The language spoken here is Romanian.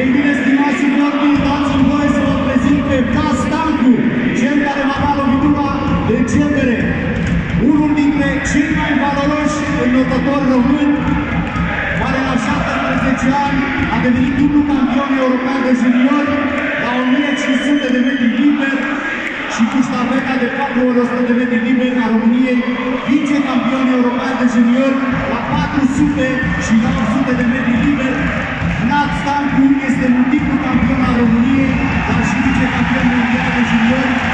Ei bine, stimați vorbii, dați-mi voie să vă prezint pe Castanul, cel care va da lovitura de începere. Unul dintre cei mai valoroși înotători români, care la 17 ani a devenit dublu campion european de juniori la 1500 de metri liber și cu ștafeta de 400 de metri liber a României, vice-campion european de juniori la 400 și 900 de metri liber. Vlad Stancu este multiplu campion al României, dar și vice-campion mondial de juniori.